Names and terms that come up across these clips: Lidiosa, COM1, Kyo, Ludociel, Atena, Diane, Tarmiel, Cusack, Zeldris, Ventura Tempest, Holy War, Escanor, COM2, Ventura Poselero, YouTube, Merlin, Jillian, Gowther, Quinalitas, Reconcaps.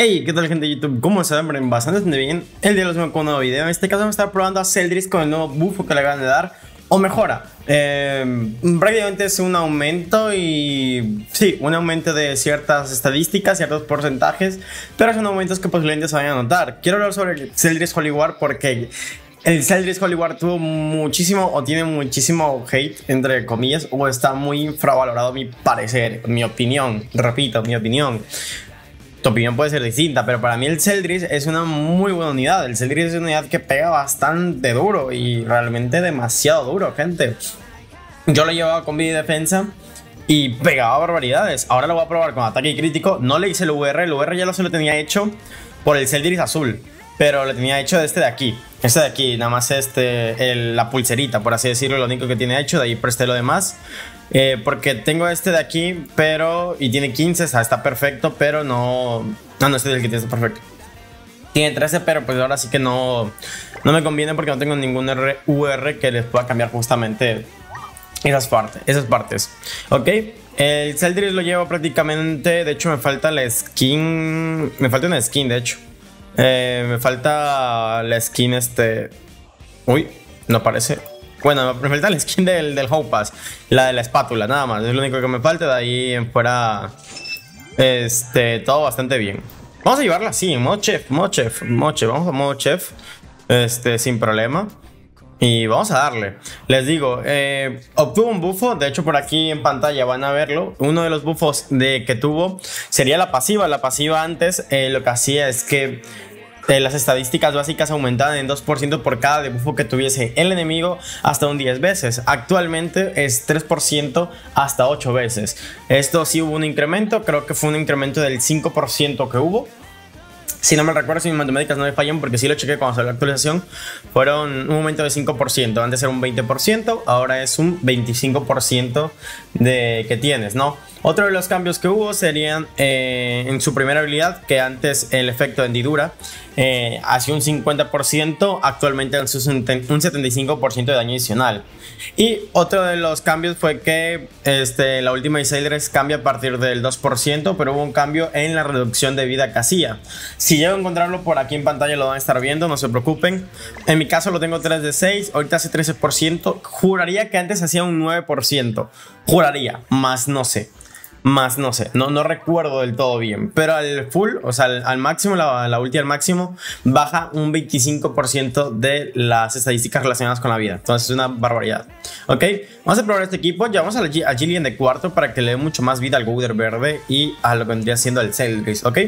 Hey, ¿qué tal, gente de YouTube? ¿Cómo se ven? Bastante bien. El día de los me con un nuevo video. En este caso vamos a estar probando a Zeldris con el nuevo buffo que le acaban de dar. O mejora. Prácticamente es un aumento y... sí, un aumento de ciertas estadísticas, ciertos porcentajes. Pero son aumentos que posiblemente se vayan a notar. Quiero hablar sobre el Zeldris Holy War porque... el Zeldris Holy War tuvo muchísimo o tiene muchísimo hate, entre comillas. O está muy infravalorado a mi parecer, mi opinión. Repito, mi opinión. Tu opinión puede ser distinta, pero para mí el Zeldris es una muy buena unidad. El Zeldris es una unidad que pega bastante duro y realmente demasiado duro, gente. Yo lo llevaba con vida y defensa y pegaba barbaridades. Ahora lo voy a probar con ataque y crítico. No le hice el VR ya se lo tenía hecho por el Zeldris azul, pero lo tenía hecho de este de aquí. Este de aquí, nada más la pulserita, por así decirlo, lo único que tiene hecho. De ahí presté lo demás. Porque tengo este de aquí, pero... y tiene 15, o sea, está perfecto, pero no... no, este es el que tiene, está perfecto. Tiene 13, pero pues ahora sí que no me conviene porque no tengo ningún UR que les pueda cambiar justamente esas partes. Ok, el Zeldris lo llevo prácticamente... de hecho me falta la skin... me falta una skin, de hecho. Me falta la skin uy, no parece... bueno, me falta la skin del Hope Pass, la de la espátula, nada más. Es lo único que me falta. De ahí en fuera, todo bastante bien. Vamos a llevarla así, modo chef. Vamos a modo chef, sin problema. Y vamos a darle. Les digo, obtuvo un buffo. De hecho por aquí en pantalla van a verlo. Uno de los buffos que tuvo sería la pasiva. La pasiva antes lo que hacía es que... las estadísticas básicas aumentaban en 2% por cada debuffo que tuviese el enemigo hasta un 10 veces. Actualmente es 3% hasta 8 veces. Esto sí hubo un incremento, creo que fue un incremento del 5% que hubo. Si no me recuerdo, si mis matemáticas no me fallan, porque sí lo chequé cuando salió la actualización, fueron un aumento de 5%. Antes era un 20%, ahora es un 25% que tienes, ¿no? Otro de los cambios que hubo serían en su primera habilidad, que antes el efecto de hendidura hacía un 50%, actualmente hace un 75% de daño adicional. Y otro de los cambios fue que la última de Zeldris cambia a partir del 2%, pero hubo un cambio en la reducción de vida que hacía. Si llego a encontrarlo por aquí en pantalla lo van a estar viendo, no se preocupen. En mi caso lo tengo 3 de 6, ahorita hace 13%, juraría que antes hacía un 9%, juraría, más no sé, no recuerdo del todo bien. Pero al full, o sea, al máximo, la ulti al máximo, baja un 25% de las estadísticas relacionadas con la vida. Entonces es una barbaridad. Ok, vamos a probar este equipo. Llevamos a Jillian de cuarto para que le dé mucho más vida al Gowther verde y a lo que vendría siendo el Zeldris, ok.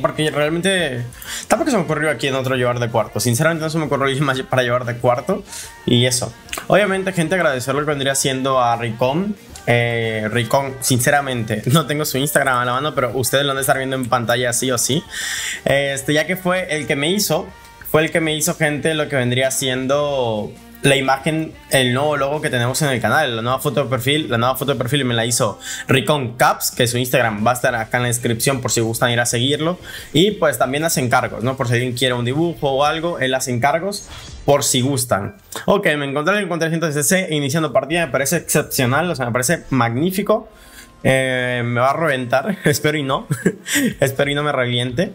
Porque realmente tampoco se me ocurrió aquí en otro llevar de cuarto. Sinceramente no se me ocurrió más para llevar de cuarto. Y eso. Obviamente, gente, agradecer lo que vendría siendo a Recon. Recon, sinceramente no tengo su Instagram a la mano, pero ustedes lo han de estar viendo en pantalla sí o sí. Ya que fue el que me hizo. Fue el que me hizo, gente, lo que vendría siendo la imagen, el nuevo logo que tenemos en el canal, la nueva foto de perfil me la hizo Reconcaps, que su Instagram va a estar acá en la descripción por si gustan ir a seguirlo. Y pues también hace encargos, ¿no? Por si alguien quiere un dibujo o algo, él hace encargos por si gustan. Ok, me encontré en 400 cc iniciando partida, me parece excepcional, o sea, me parece magnífico. Me va a reventar, espero y no. Espero y no me reviente.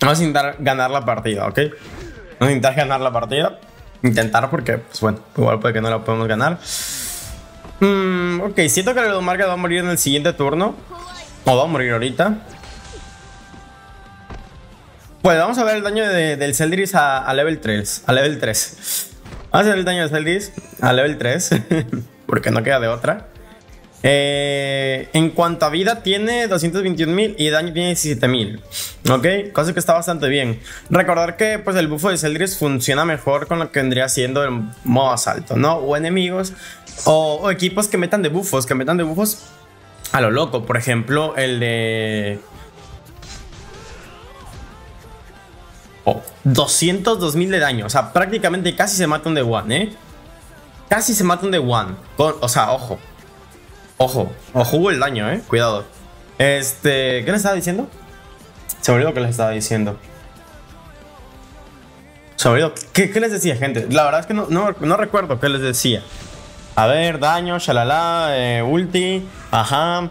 Vamos a intentar ganar la partida, ¿ok? Vamos a intentar ganar la partida. Intentar porque, pues bueno, igual puede que no la podemos ganar. Ok, siento que la Ludomarca va a morir en el siguiente turno. O va a morir ahorita. Pues vamos a ver el daño del Zeldris a level 3. Vamos a ver el daño del Zeldris a level 3. Porque no queda de otra. En cuanto a vida tiene 221.000 y daño tiene 17.000. Ok, cosa que está bastante bien. Recordar que pues el buffo de Zeldris funciona mejor con lo que vendría siendo el modo asalto, ¿no? O enemigos o equipos que metan debuffos a lo loco. Por ejemplo, el de 202.000 de daño. O sea, prácticamente casi se mata un de one, ¿eh? Casi se mata un de one. O sea, ojo. Ojo hubo el daño, cuidado. ¿Qué les estaba diciendo? Se me olvidó que les estaba diciendo. Se me olvidó. ¿Qué les decía, gente? La verdad es que no recuerdo qué les decía. A ver, daño, shalala, ulti. Ajá.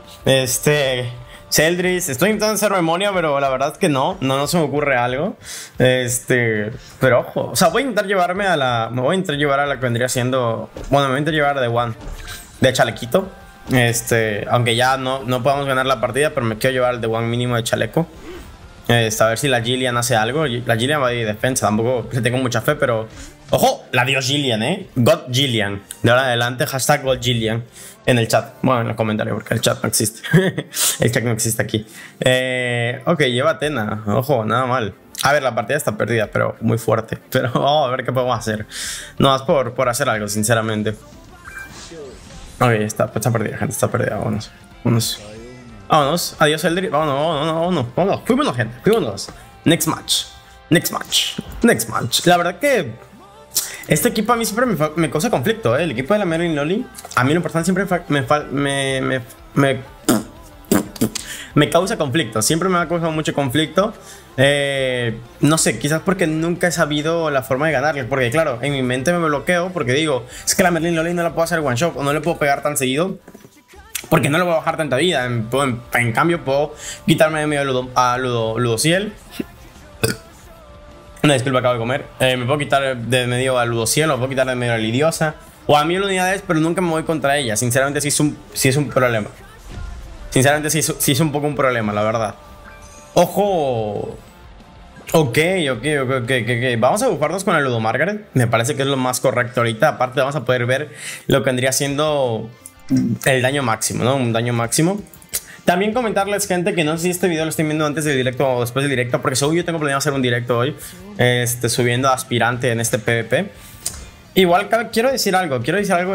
Zeldris, estoy intentando hacer memoria, pero la verdad es que no se me ocurre algo. Pero ojo, o sea, voy a intentar llevarme a la... Me voy a intentar llevar a la que vendría siendo... Bueno, me voy a intentar llevar a The One de chalequito. Aunque ya no podamos ganar la partida, pero me quiero llevar al The One mínimo de chaleco. A ver si la Jillian hace algo. La Jillian va de defensa, tampoco le tengo mucha fe, pero... ¡Ojo! La dio Jillian, ¿eh? God Jillian. De ahora en adelante, hashtag God Jillian. En el chat. Bueno, en los comentarios, porque el chat no existe. El chat no existe aquí. Ok, lleva Atena. Ojo, nada mal. A ver, la partida está perdida, pero muy fuerte. Pero vamos a ver qué podemos hacer. No, es por hacer algo, sinceramente. Ok, está perdida, gente. Está perdida. Vámonos. Vámonos. Adiós, Eldritch. Vámonos. Fuimos, gente. Fuimos. Next match. La verdad que... Este equipo a mí siempre me causa conflicto, ¿eh? El equipo de la Merlin Loli, a mí lo personal siempre me causa conflicto. Siempre me ha causado mucho conflicto. No sé, quizás porque nunca he sabido la forma de ganarle. Porque claro, en mi mente me bloqueo porque digo, es que la Merlin Loli no la puedo hacer one shot o no le puedo pegar tan seguido. Porque no le voy a bajar tanta vida. En cambio puedo quitarme de medio Ludociel. Una disculpa, acabo de comer. Me puedo quitar de medio a Ludociel, me puedo quitar de medio a Lidiosa o a mí las unidades, pero nunca me voy contra ella. Sinceramente sí es un problema. Sinceramente sí es un poco un problema, la verdad. ¡Ojo! Ok. Vamos a bufarnos con el Ludo Margaret. Me parece que es lo más correcto ahorita. Aparte vamos a poder ver lo que vendría siendo el daño máximo, ¿no? Un daño máximo. También comentarles, gente, que no sé si este video lo estoy viendo antes del directo o después del directo, porque según yo tengo planeado hacer un directo hoy, subiendo a aspirante en este PvP. Igual quiero decir algo,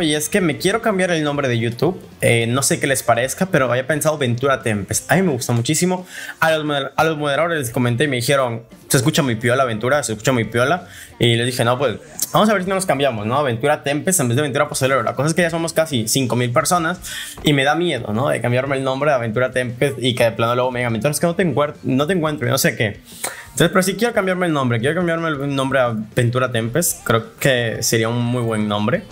y es que me quiero cambiar el nombre de YouTube. No sé qué les parezca, pero había pensado Ventura Tempest. A mí me gusta muchísimo. A los moderadores les comenté y me dijeron, se escucha muy piola Ventura, se escucha muy piola. Y les dije, no, pues vamos a ver si nos cambiamos, ¿no? Ventura Tempest en vez de Ventura Poselero. La cosa es que ya somos casi 5.000 personas y me da miedo, ¿no? De cambiarme el nombre a Ventura Tempest y que de plano luego me digan, entonces que no te encuentro y no sé qué. Entonces, pero sí quiero cambiarme el nombre. Quiero cambiarme el nombre a Ventura Tempest. Creo que sería un muy buen nombre.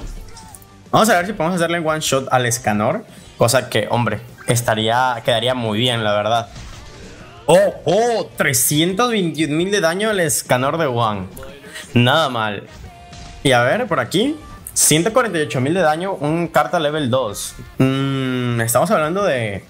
Vamos a ver si podemos hacerle one shot al Escanor. Cosa que, hombre, quedaría muy bien, la verdad. ¡Oh! 321.000 de daño al Escanor de One. Nada mal. Y a ver, por aquí. 148.000 de daño, un carta level 2. Estamos hablando de...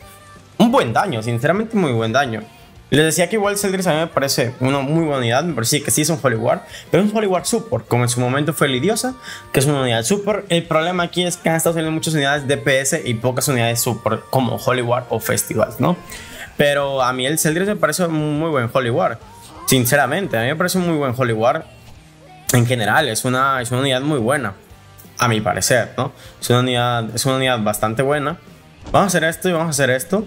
Un buen daño, sinceramente muy buen daño. Les decía que igual Zeldris a mí me parece una muy buena unidad, me parece que sí es un Holy War, pero es un Holy War support, como en su momento fue Lidiosa, que es una unidad support. El problema aquí es que han estado saliendo muchas unidades DPS y pocas unidades support, como Holy War o Festival, ¿no? Pero a mí el Zeldris me parece un muy buen Holy War, sinceramente, a mí me parece un muy buen Holy War en general, es una unidad muy buena, a mi parecer, ¿no? Es una unidad bastante buena. Vamos a hacer esto y vamos a hacer esto.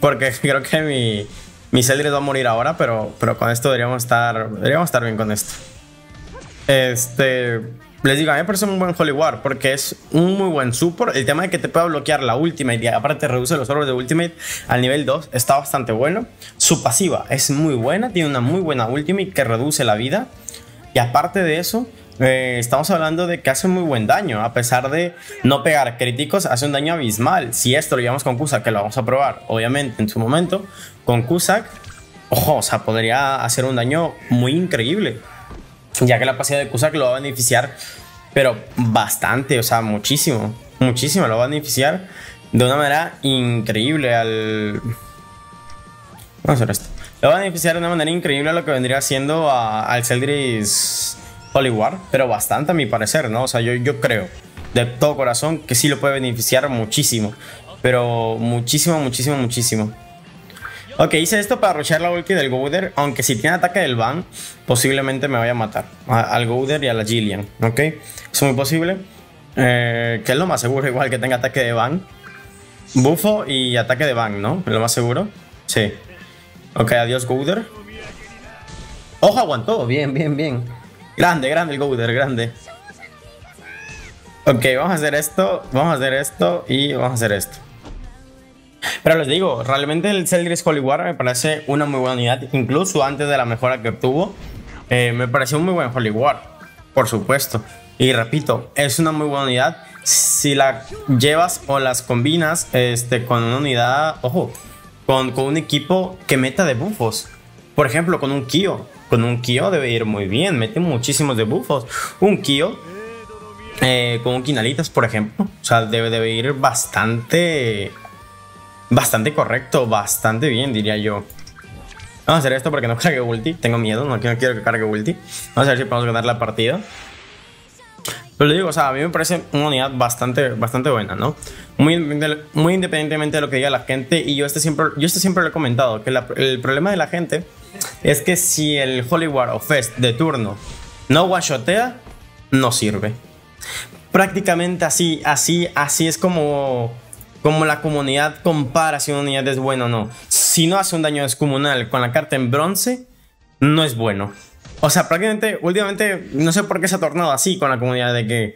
Porque creo que mi Zeldris va a morir ahora, pero con esto deberíamos estar bien con esto. Les digo, a mí me parece un buen Holy War porque es un muy buen support. El tema de que te pueda bloquear la ultimate y aparte reduce los orbes de ultimate al nivel 2 está bastante bueno. Su pasiva es muy buena, tiene una muy buena ultimate que reduce la vida. Y aparte de eso, estamos hablando de que hace muy buen daño. A pesar de no pegar críticos, hace un daño abismal. Si esto lo llevamos con Cusack, que lo vamos a probar, obviamente, en su momento, con Cusack, ojo, o sea, podría hacer un daño muy increíble. Ya que la pasiva de Cusack lo va a beneficiar, pero bastante, o sea, muchísimo. Muchísimo, lo va a beneficiar de una manera increíble al... Vamos a hacer esto. Lo va a beneficiar de una manera increíble a lo que vendría siendo al Zeldris Holy War, pero bastante a mi parecer, ¿no? O sea, yo creo de todo corazón que sí lo puede beneficiar muchísimo. Pero muchísimo. Ok, hice esto para rushear la ulti del Gowther, aunque si tiene ataque del ban, posiblemente me vaya a matar al Gowther y a la Jillian, ¿ok? Es muy posible, que es lo más seguro, igual que tenga ataque de ban. Bufo y ataque de ban, ¿no? Es lo más seguro, sí. Ok, adiós Gowther. ¡Ojo, aguantó! Bien. Grande el Gowther, grande. Ok, vamos a hacer esto y vamos a hacer esto. Pero les digo, realmente el Zeldris Holy War me parece una muy buena unidad, incluso antes de la mejora que obtuvo. Me pareció un muy buen Holy War, por supuesto. Y repito, es una muy buena unidad. Si la llevas o las combinas con una unidad, ojo, con un equipo que meta debuffos. Por ejemplo, con un Kyo. Con un Kyo debe ir muy bien, mete muchísimos debuffos. Un Kyo con un Quinalitas, por ejemplo. O sea, debe ir bastante... bastante correcto, bastante bien, diría yo. Vamos a hacer esto porque no cargue ulti. Tengo miedo, no quiero que cargue ulti. Vamos a ver si podemos ganar la partida. Pero le digo, o sea, a mí me parece una unidad bastante buena, ¿no? Muy independientemente de lo que diga la gente. Y yo siempre lo he comentado, que el problema de la gente es que si el Holy War o Fest de turno no one-shotea, no sirve. Prácticamente así es como la comunidad compara si una unidad es buena o no. Si no hace un daño descomunal con la carta en bronce, no es bueno. O sea, prácticamente, últimamente, no sé por qué se ha tornado así con la comunidad de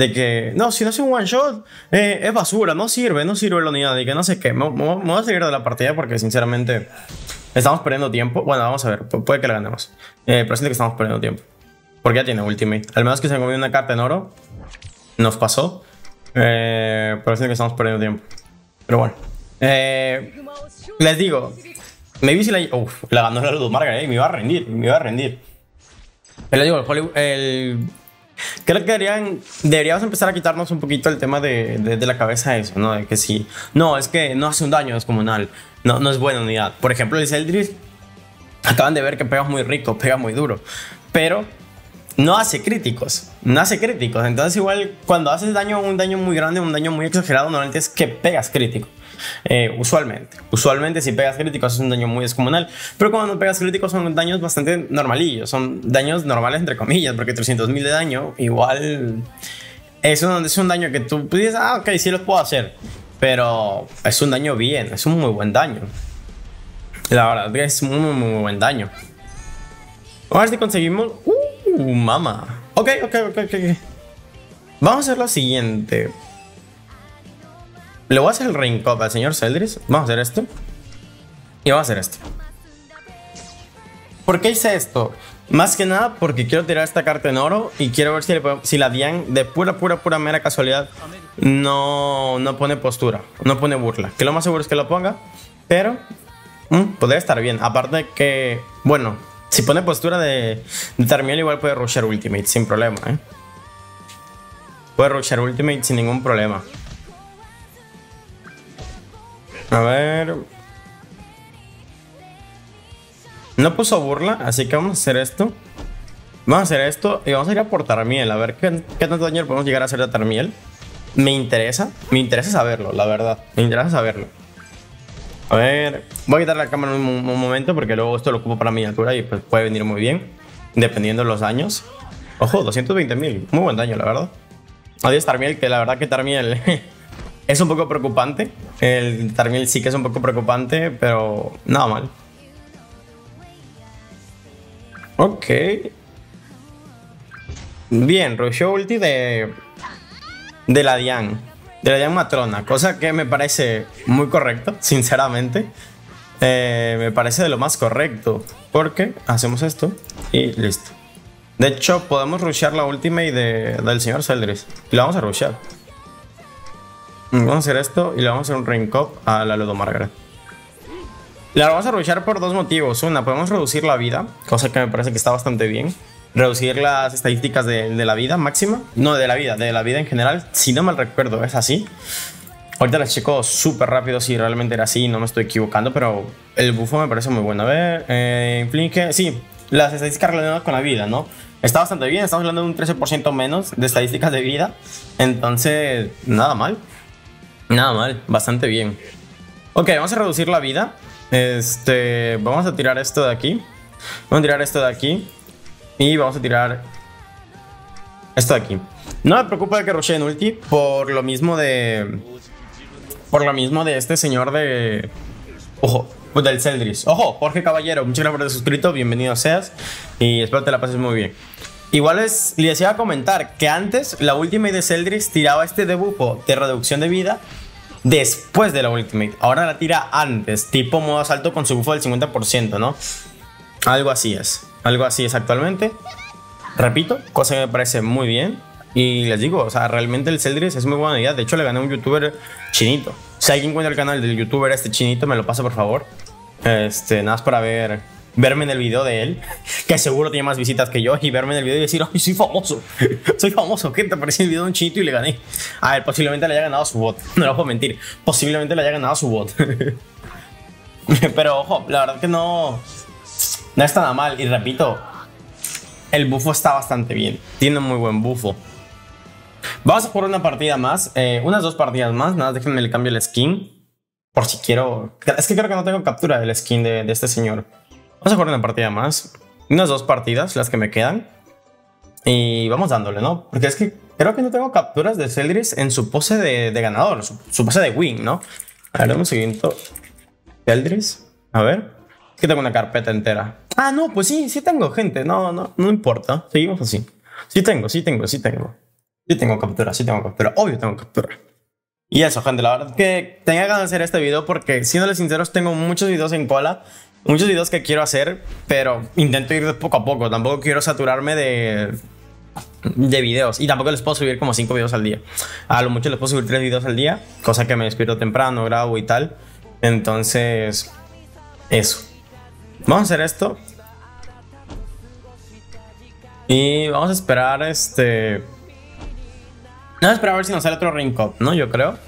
que no, si no hace un one shot, es basura, no sirve la unidad, de que no sé qué. Me voy a salir de la partida porque sinceramente estamos perdiendo tiempo. Bueno, vamos a ver, puede que la ganemos. Pero siento que estamos perdiendo tiempo. Porque ya tiene ultimate. Al menos que se comió una carta en oro. Nos pasó. Pero siento que estamos perdiendo tiempo. Pero bueno. Les digo, me vi si la... Uf, la ganó la Ludomarga, me iba a rendir. Pero les digo, creo que deberíamos empezar a quitarnos un poquito el tema de la cabeza eso, ¿no? De que sí. No, es que no hace un daño descomunal. No es buena unidad. Por ejemplo, el Zeldris. Acaban de ver que pega muy rico, pega muy duro. Pero no hace críticos. Entonces igual cuando haces daño, un daño muy grande, un daño muy exagerado, normalmente es que pegas crítico. Usualmente si pegas críticos es un daño muy descomunal. Pero cuando no pegas críticos son daños bastante normalillos. Son daños normales entre comillas, porque 300.000 de daño igual es un daño que tú dices, ah, ok, sí los puedo hacer. Pero es un daño bien, es un muy buen daño. La verdad es un muy buen daño. Vamos a ver si conseguimos... mamá. Ok. Vamos a hacer lo siguiente. Le voy a hacer el reincop al señor Zeldris. Vamos a hacer esto. Y vamos a hacer esto. ¿Por qué hice esto? Más que nada porque quiero tirar esta carta en oro. Y quiero ver si la Diane, de pura mera casualidad, no pone postura. No pone burla. Que lo más seguro es que lo ponga. Pero podría estar bien. Aparte de que, bueno, si pone postura de Tarmiel, igual puede rushear ultimate sin problema, ¿eh? Puede rushear ultimate sin ningún problema. A ver. No puso burla, así que vamos a hacer esto. Vamos a hacer esto y vamos a ir a por Tarmiel. A ver qué tanto daño podemos llegar a hacer a Tarmiel. Me interesa saberlo, la verdad. Me interesa saberlo. A ver. Voy a quitar la cámara un momento porque luego esto lo ocupo para miniatura y pues puede venir muy bien. Dependiendo de los daños. Ojo, 220.000. Muy buen daño, la verdad. Adiós Tarmiel, que la verdad que Tarmiel... es un poco preocupante. El Tarmiel sí que es un poco preocupante, pero nada mal. Ok. Bien, rushó ulti de la Diane. De la Diane matrona. Cosa que me parece muy correcto, sinceramente. Me parece de lo más correcto. Porque hacemos esto y listo. De hecho, podemos rushear la ultimate del señor Zeldris. Y la vamos a rushear. Vamos a hacer esto y le vamos a hacer un reincop a la Ludo Margaret. La vamos a rushar por dos motivos. Una, podemos reducir la vida, cosa que me parece que está bastante bien. Reducir las estadísticas de la vida máxima. No, de la vida en general. Si no mal recuerdo, es así. Ahorita les checo súper rápido si realmente era así, no me estoy equivocando, pero el bufo me parece muy bueno. A ver, inflige... Sí, las estadísticas relacionadas con la vida, ¿no? Está bastante bien, estamos hablando de un 13% menos de estadísticas de vida. Entonces, nada mal. Nada mal, bastante bien. Ok, vamos a reducir la vida. Vamos a tirar esto de aquí. Vamos a tirar esto de aquí. Y vamos a tirar esto de aquí. No me preocupa que rusheen ulti. Por lo mismo de este señor de... Ojo, del Zeldris. Ojo, Jorge Caballero, muchas gracias por haber suscrito. Bienvenido seas. Y espero te la pases muy bien. Igual les iba a comentar que antes la ultimate de Zeldris tiraba este debuffo de reducción de vida después de la ultimate. Ahora la tira antes, tipo modo asalto con su buffo del 50%, ¿no? Algo así es actualmente. Repito, cosa que me parece muy bien. Y les digo, o sea, realmente el Zeldris es muy buena idea. De hecho, le gané a un youtuber chinito. Si alguien encuentra el canal del youtuber este chinito, me lo pasa, por favor. Nada más para verme en el video de él, que seguro tiene más visitas que yo, y verme en el video y decir, ¡ay, soy famoso! Soy famoso, ¿qué te parece el video de un chinito? Y le gané. A ver, posiblemente le haya ganado su bot. No lo puedo mentir. Posiblemente le haya ganado su bot. Pero, ojo, la verdad que no... No está nada mal. Y repito, el bufo está bastante bien. Tiene un muy buen bufo. Vamos a por una partida más, unas dos partidas más. Nada, déjenme le cambio el skin, por si quiero. Es que creo que no tengo captura del skin de este señor. Vamos a jugar una partida más. Unas dos partidas, las que me quedan. Y vamos dándole, ¿no? Porque es que creo que no tengo capturas de Zeldris en su pose de ganador, su pose de win, ¿no? A ver, un segundo. Zeldris. A ver. Es que tengo una carpeta entera. Ah, no, pues sí, sí tengo, gente. No importa. Seguimos así. Sí tengo captura. Obvio tengo captura. Y eso, gente, la verdad que tenía ganas de hacer este video porque, siéndoles sinceros, tengo muchos videos en cola. Muchos videos que quiero hacer, pero intento ir de poco a poco. Tampoco quiero saturarme de videos. Y tampoco les puedo subir como 5 videos al día. A lo mucho les puedo subir 3 videos al día. Cosa que me despierto temprano, grabo y tal. Entonces, eso. Vamos a hacer esto. Y vamos a esperar Nada, espera a ver si nos sale otro Ring Cup, ¿no? Yo creo.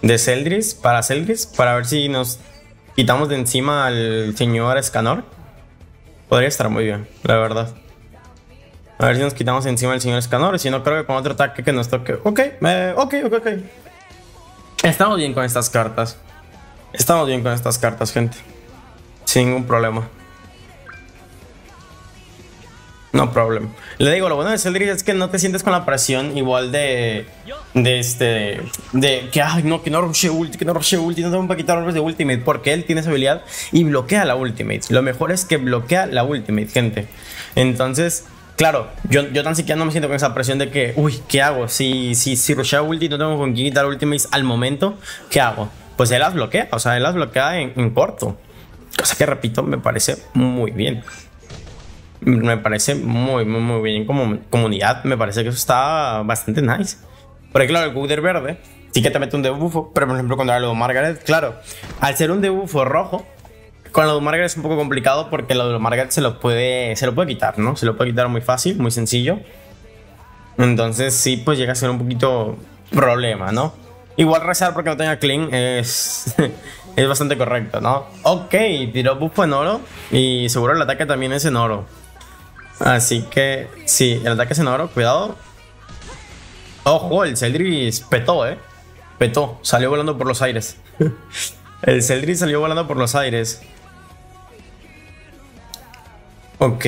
De Zeldris, para Zeldris. Para ver si nos quitamos de encima al señor Escanor. Podría estar muy bien, la verdad. A ver si nos quitamos de encima al señor Escanor. Y si no, creo que con otro ataque que nos toque. Ok. Estamos bien con estas cartas. Estamos bien con estas cartas, gente. Sin ningún problema. No problema. Le digo, lo bueno de Zeldris es que no te sientes con la presión igual de que, ay, no, que no rushe ulti, no tengo para quitar orbes de ultimate, porque él tiene esa habilidad y bloquea la ultimate. Lo mejor es que bloquea la ultimate, gente. Entonces, claro, yo tan siquiera no me siento con esa presión de que, uy, ¿qué hago? Si rushea ulti, no tengo con quién quitar ultimates al momento, ¿qué hago? Pues él las bloquea, o sea, él las bloquea en corto. Cosa que, repito, me parece muy bien. Me parece muy bien como comunidad. Me parece que eso está bastante nice. Porque claro, el Gowther verde sí que te mete un debuffo, pero por ejemplo cuando era lo de Margaret, claro, al ser un debuffo rojo, con lo de Margaret es un poco complicado, porque lo de Margaret se lo puede quitar, ¿no? Se lo puede quitar muy fácil, muy sencillo. Entonces sí, pues llega a ser un poquito problema, ¿no? Igual rezar porque no tenga clean es bastante correcto, ¿no? Ok, tiró buffo en oro y seguro el ataque también es en oro. Así que, sí, el ataque es en oro, cuidado. Ojo, el Zeldris petó, petó, salió volando por los aires. El Zeldris salió volando por los aires. Ok,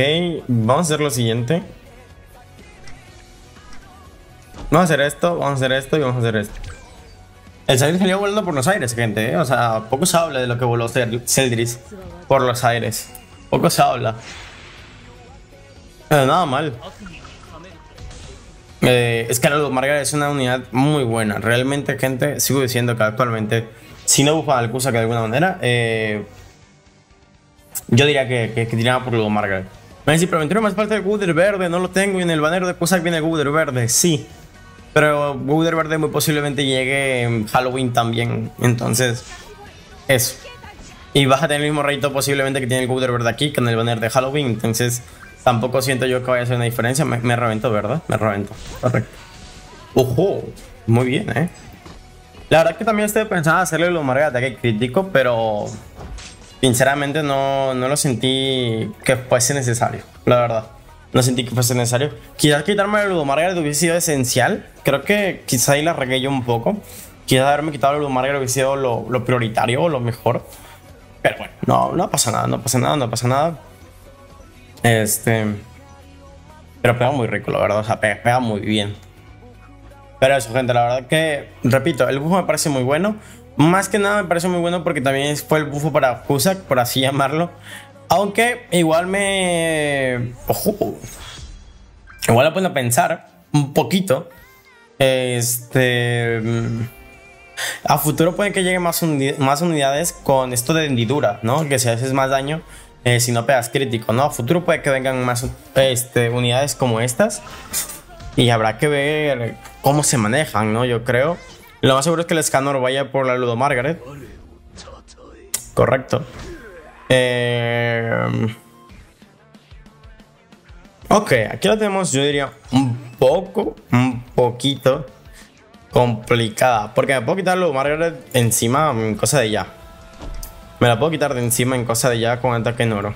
vamos a hacer lo siguiente. Vamos a hacer esto, vamos a hacer esto y vamos a hacer esto. El Zeldris salió volando por los aires, gente, O sea, poco se habla de lo que voló Zeldris por los aires. Poco se habla. Nada mal. Es que la Margaret es una unidad muy buena. Realmente, gente, sigo diciendo que actualmente, si no buscan al Cusack de alguna manera, yo diría que tiraba por Margaret. Me decís, pero Ventura más parte del Gowther verde, no lo tengo, y en el banner de Cusack viene el Gowther verde, sí. Pero Gowther verde muy posiblemente llegue en Halloween también. Entonces, eso. Y vas a tener el mismo reto posiblemente que tiene el Gowther verde aquí, que en el banner de Halloween. Entonces, tampoco siento yo que vaya a hacer una diferencia. Me reventó, ¿verdad? Me reventó. Correcto. ¡Ojo! Muy bien, La verdad que también estoy pensando hacerle lo marca de ataque crítico, pero sinceramente no lo sentí que fuese necesario, la verdad. No sentí que fuese necesario. Quizás quitarme la Ludomarga hubiese sido esencial. Creo que quizás ahí la regué yo un poco. Quizás haberme quitado la Ludomarga hubiese sido lo prioritario o lo mejor. Pero bueno, no pasa nada. Pero pega muy rico, la verdad. O sea, pega muy bien. Pero eso, gente, la verdad que, repito, el buffo me parece muy bueno. Más que nada me parece muy bueno porque también fue el buffo para Cusack, por así llamarlo. Aunque igual me... Ojo. Igual me pone a pensar un poquito. A futuro puede que llegue más unidades con esto de hendidura, ¿no? Que si haces más daño, si no pegas crítico, ¿no? A futuro puede que vengan más unidades como estas. Y habrá que ver cómo se manejan, ¿no? Yo creo. Lo más seguro es que el Escanor vaya por la Ludo Margaret. Correcto. Ok, aquí la tenemos, yo diría, un poquito complicada. Porque me puedo quitar la Ludo Margaret encima en cosa de ya. Me la puedo quitar de encima en cosa de ya con ataque en oro.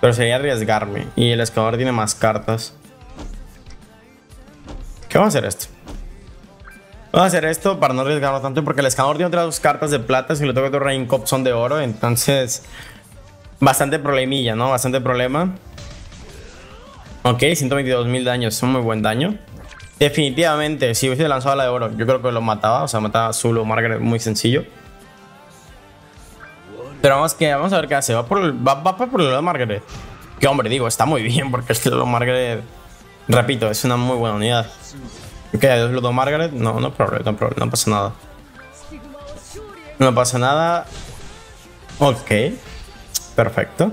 Pero sería arriesgarme. Y el Escanor tiene más cartas. ¿Qué vamos a hacer esto? Vamos a hacer esto para no arriesgarlo tanto, porque el Escanor tiene otras dos cartas de plata. Si le toca otro Rain Cop son de oro. Entonces, bastante problemilla, ¿no? Bastante problema. Ok, 122.000 daños. Son muy buen daño. Definitivamente, si hubiese lanzado la de oro, yo creo que lo mataba. O sea, mataba a Zulu o Margaret muy sencillo. Pero vamos a ver qué hace. Va por el lado de Margaret. Que hombre, digo, está muy bien, porque este lado de Margaret, repito, es una muy buena unidad. Ok, adiós Ludo Margaret. No, no problem, no pasa nada. No pasa nada. Ok. Perfecto.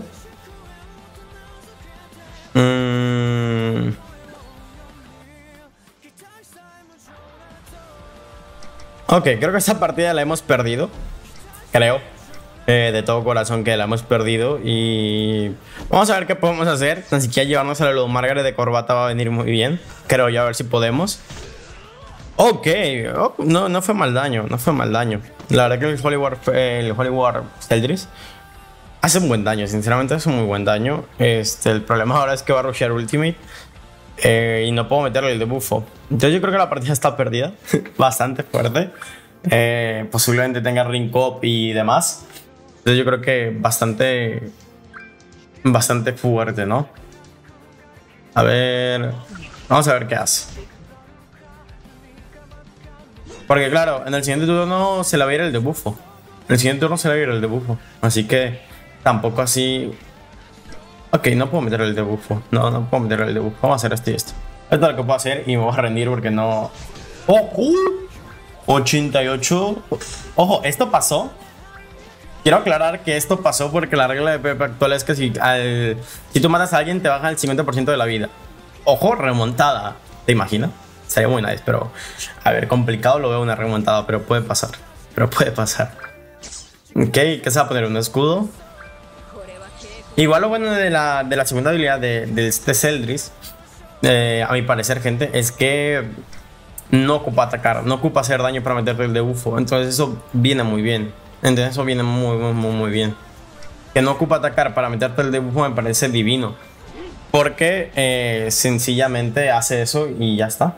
Ok, creo que esta partida la hemos perdido. Creo. De todo corazón que la hemos perdido. Y vamos a ver qué podemos hacer. Tan siquiera llevarnos a la Ludo Margaret de corbata va a venir muy bien. Creo yo, a ver si podemos. Ok, oh, no fue mal daño. No fue mal daño. La verdad que el Holy War Zeldris hace un buen daño. Sinceramente hace un muy buen daño. El problema ahora es que va a rushear Ultimate, y no puedo meterle el debuffo. Entonces yo creo que la partida está perdida. Bastante fuerte. Posiblemente tenga Ring Cop y demás. Entonces yo creo que bastante fuerte, ¿no? A ver, vamos a ver qué hace. Porque claro, en el siguiente turno se le va a ir el debufo. Así que tampoco así. Ok, no puedo meter el debufo. No puedo meter el debufo. Vamos a hacer esto y esto. Esto es lo que puedo hacer y me voy a rendir porque no. ¡Oh! 88. Ojo, esto pasó. Quiero aclarar que esto pasó porque la regla de PvP actual es que si tú matas a alguien te baja el 50% de la vida. Ojo, remontada. ¿Te imaginas? Sería muy nice, pero... A ver, complicado lo veo una remontada, pero puede pasar. Ok, ¿qué se va a poner? Un escudo. Igual lo bueno de la segunda habilidad de este Zeldris, a mi parecer, gente, es que no ocupa atacar, no ocupa hacer daño para meterle el debuffo. Entonces eso viene muy bien. Muy bien. Que no ocupa atacar para meterte el debuffo me parece divino. Porque sencillamente hace eso y ya está.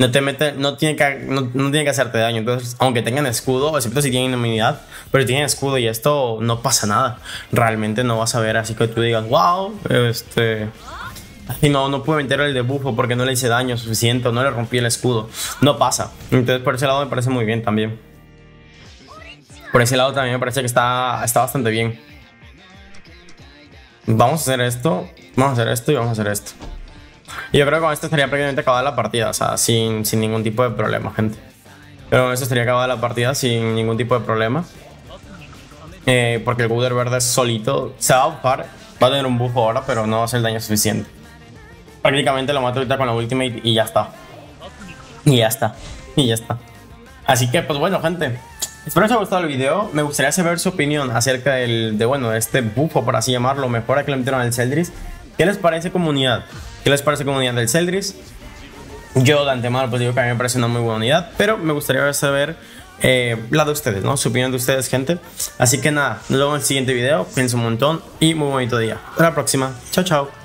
No te mete, no tiene que hacerte daño. Entonces, aunque tengan escudo, excepto si tienen inmunidad, pero si tienen escudo y esto no pasa nada. Realmente no vas a ver así que tú digas, wow, y no pude meter el debuffo porque no le hice daño suficiente o no le rompí el escudo. No pasa. Entonces por ese lado me parece muy bien también. Por ese lado también me parece que está bastante bien. Vamos a hacer esto. Vamos a hacer esto y vamos a hacer esto. Y yo creo que con esto estaría prácticamente acabada la partida. O sea, sin ningún tipo de problema, gente. Pero con esto estaría acabada la partida sin ningún tipo de problema. Porque el Gowther verde solito se va a buffar. Va a tener un buffo ahora, pero no va a hacer daño suficiente. Prácticamente lo mato ahorita con la Ultimate y ya está. Así que, pues bueno, gente. Espero que os haya gustado el video. Me gustaría saber su opinión acerca de este buffo, por así llamarlo, mejora que le metieron al Zeldris. ¿Qué les parece, comunidad? ¿Qué les parece, comunidad del Zeldris? Yo, de antemano, pues digo que a mí me parece una muy buena unidad, pero me gustaría saber la de ustedes, ¿no? Su opinión de ustedes, gente. Así que nada, nos vemos en el siguiente video. Cuídense un montón y muy bonito día. Hasta la próxima. Chao, chao.